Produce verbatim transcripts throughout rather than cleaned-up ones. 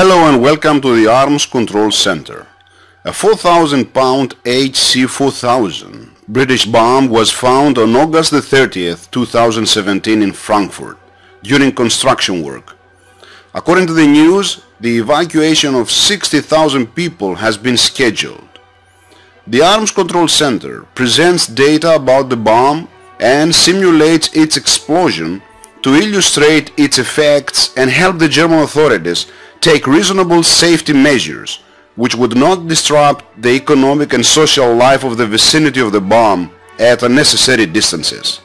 Hello and welcome to the Arms Control Center. A four thousand pound H C four thousand British bomb was found on August thirtieth, two thousand seventeen in Frankfurt during construction work. According to the news, the evacuation of sixty thousand people has been scheduled. The Arms Control Center presents data about the bomb and simulates its explosion to illustrate its effects and help the German authorities take reasonable safety measures which would not disrupt the economic and social life of the vicinity of the bomb at unnecessary distances.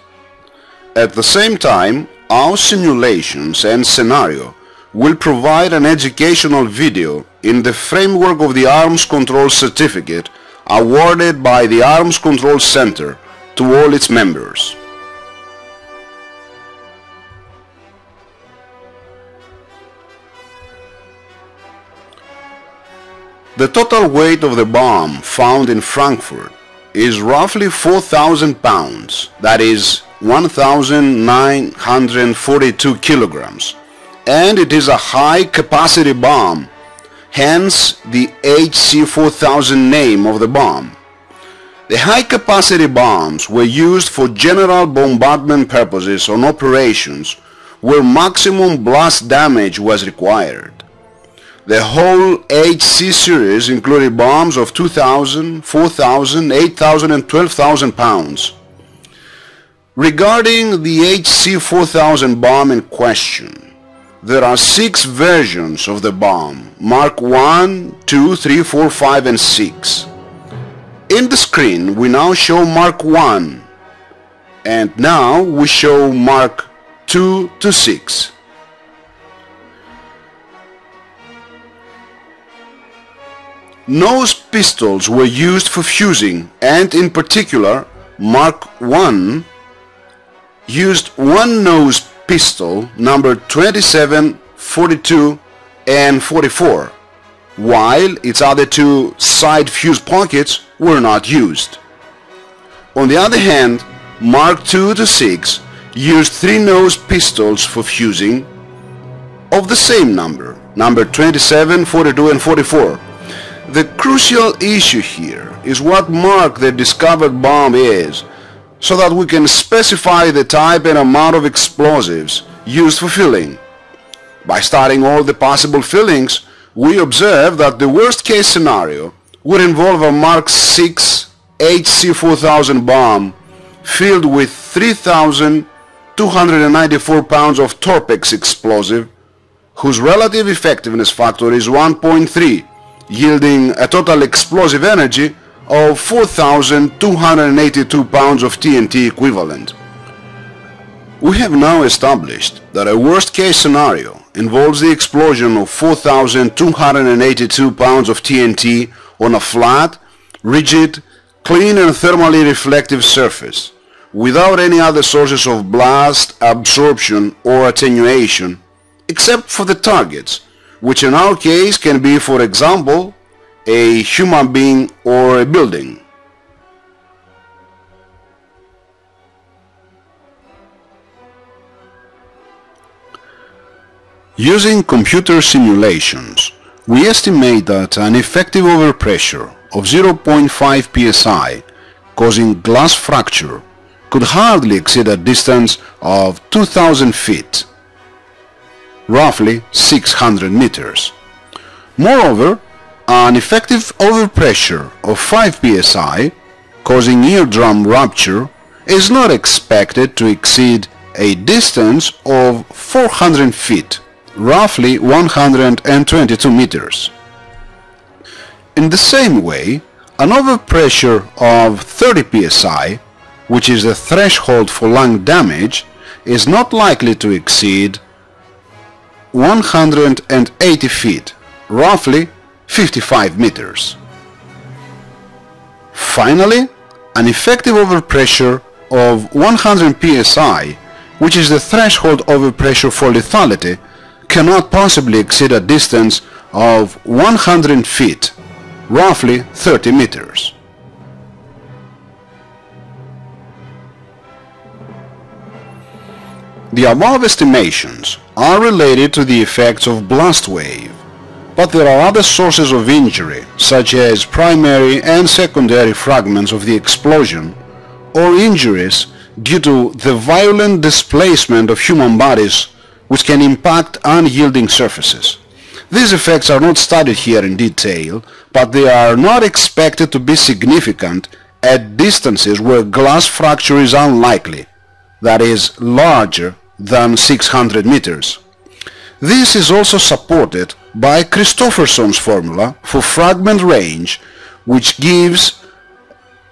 At the same time, our simulations and scenario will provide an educational video in the framework of the Arms Control Certificate awarded by the Arms Control Center to all its members. The total weight of the bomb found in Frankfurt is roughly four thousand pounds, that is one thousand nine hundred forty-two kilograms, and it is a high-capacity bomb, hence the H C four thousand name of the bomb. The high-capacity bombs were used for general bombardment purposes on operations where maximum blast damage was required. The whole H C series included bombs of two thousand, four thousand, eight thousand and twelve thousand pounds. Regarding the H C four thousand bomb in question, there are six versions of the bomb, Mark one, two, three, four, five and six. In the screen we now show Mark one, and now we show Mark two to six. Nose pistols were used for fusing, and in particular Mark one used one nose pistol number twenty-seven, forty-two and forty-four, while its other two side fuse pockets were not used. On the other hand, Mark two to six used three nose pistols for fusing of the same number, number twenty-seven, forty-two and forty-four. The crucial issue here is what mark the discovered bomb is, so that we can specify the type and amount of explosives used for filling. By studying all the possible fillings, we observe that the worst case scenario would involve a Mark six H C four thousand bomb filled with three thousand two hundred ninety-four pounds of Torpex explosive, whose relative effectiveness factor is one point three. yielding a total explosive energy of four thousand two hundred eighty-two pounds of T N T equivalent. We have now established that a worst-case scenario involves the explosion of four thousand two hundred eighty-two pounds of T N T on a flat, rigid, clean and thermally reflective surface, without any other sources of blast, absorption or attenuation, except for the targets, which in our case can be, for example, a human being or a building. Using computer simulations, we estimate that an effective overpressure of zero point five P S I causing glass fracture could hardly exceed a distance of two thousand feet. Roughly six hundred meters. Moreover, an effective overpressure of five P S I causing eardrum rupture is not expected to exceed a distance of four hundred feet, roughly one hundred twenty-two meters. In the same way, an overpressure of thirty P S I, which is the threshold for lung damage, is not likely to exceed one hundred eighty feet, roughly fifty-five meters. Finally, an effective overpressure of one hundred P S I, which is the threshold overpressure for lethality, cannot possibly exceed a distance of one hundred feet, roughly thirty meters. The above estimations are related to the effects of blast wave, but there are other sources of injury, such as primary and secondary fragments of the explosion, or injuries due to the violent displacement of human bodies which can impact unyielding surfaces. These effects are not studied here in detail, but they are not expected to be significant at distances where glass fracture is unlikely, that is, larger than six hundred meters. This is also supported by Christopherson's formula for fragment range, which gives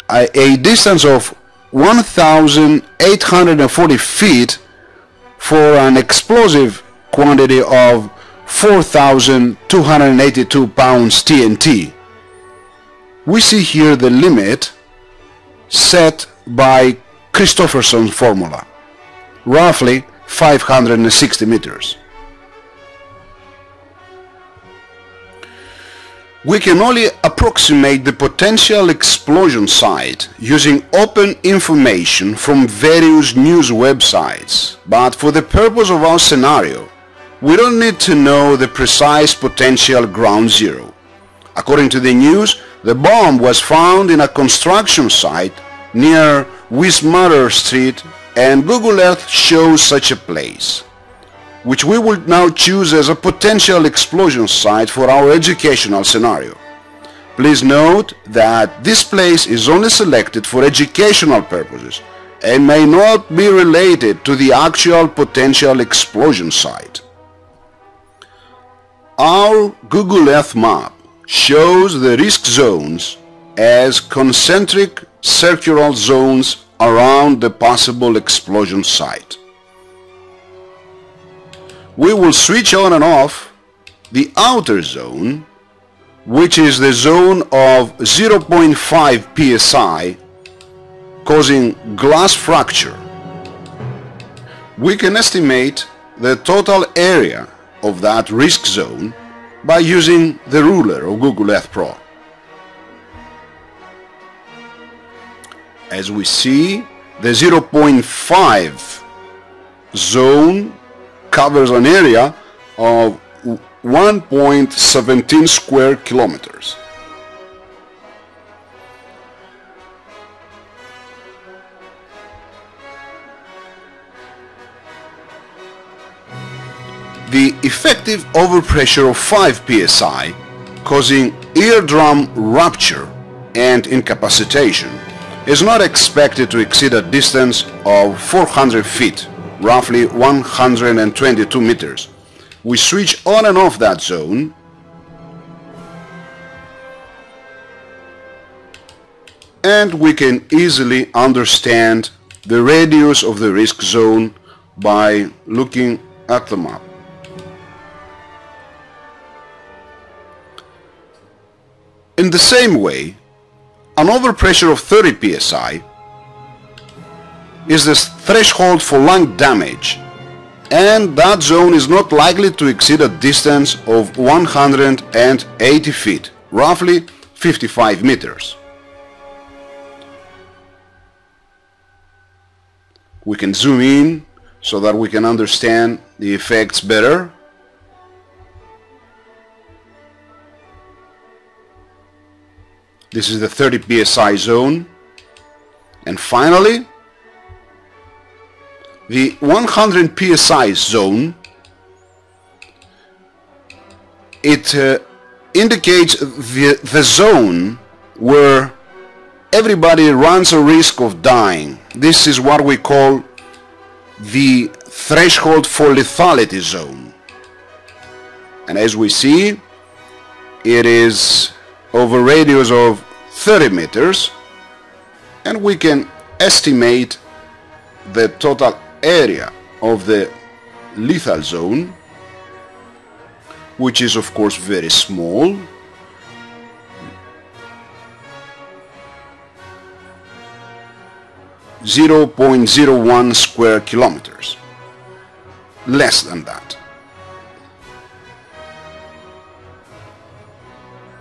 a, a distance of one thousand eight hundred forty feet for an explosive quantity of four thousand two hundred eighty-two pounds T N T. We see here the limit set by Christopherson's formula, roughly five hundred sixty meters. We can only approximate the potential explosion site using open information from various news websites, but for the purpose of our scenario, we don't need to know the precise potential ground zero. According to the news, the bomb was found in a construction site near Wismarer Street, and Google Earth shows such a place, which we will now choose as a potential explosion site for our educational scenario. Please note that this place is only selected for educational purposes and may not be related to the actual potential explosion site. Our Google Earth map shows the risk zones as concentric circular zones around the possible explosion site. We will switch on and off the outer zone, which is the zone of zero point five P S I, causing glass fracture. We can estimate the total area of that risk zone by using the ruler of Google Earth Pro. As we see, the zero point five zone covers an area of one point one seven square kilometers. The effective overpressure of five P S I, causing eardrum rupture and incapacitation, is not expected to exceed a distance of four hundred feet. Roughly one hundred twenty-two meters. We switch on and off that zone and we can easily understand the radius of the risk zone by looking at the map. In the same way, an overpressure of thirty P S I is the threshold for lung damage, and that zone is not likely to exceed a distance of one hundred eighty feet, roughly fifty-five meters. We can zoom in so that we can understand the effects better. This is the thirty P S I zone, and finally the one hundred P S I zone. It uh, indicates the, the zone where everybody runs a risk of dying. This is what we call the threshold for lethality zone. And as we see, it is over a radius of thirty meters, and we can estimate the total area of the lethal zone, which is of course very small. zero point zero one square kilometers, less than that.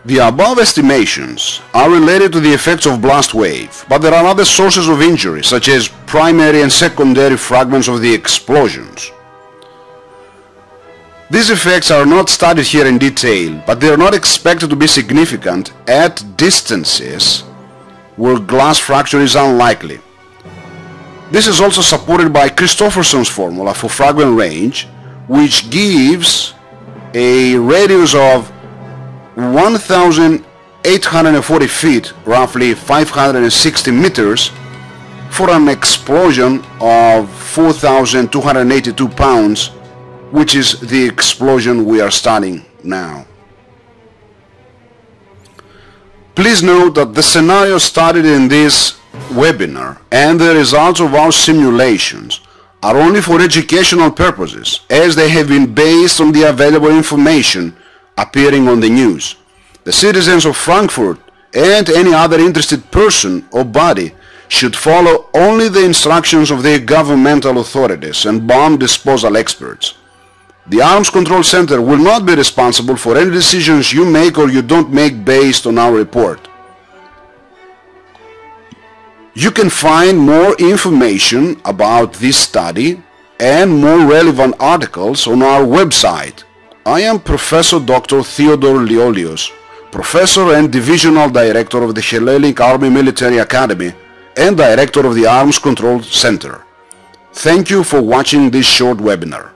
The above estimations are related to the effects of blast wave, but there are other sources of injury, such as primary and secondary fragments of the explosions. These effects are not studied here in detail, but they are not expected to be significant at distances where glass fracture is unlikely. This is also supported by Christopherson's formula for fragment range, which gives a radius of one thousand eight hundred forty feet, roughly five hundred sixty meters, for an explosion of four thousand two hundred eighty-two pounds, which is the explosion we are studying now. Please note that the scenario studied in this webinar and the results of our simulations are only for educational purposes, as they have been based on the available information appearing on the news. The citizens of Frankfurt and any other interested person or body should follow only the instructions of their governmental authorities and bomb disposal experts. The Arms Control Center will not be responsible for any decisions you make or you don't make based on our report. You can find more information about this study and more relevant articles on our website. I am Professor Doctor Theodore Liolios, Professor and Divisional Director of the Hellenic Army Military Academy and Director of the Arms Control Center. Thank you for watching this short webinar.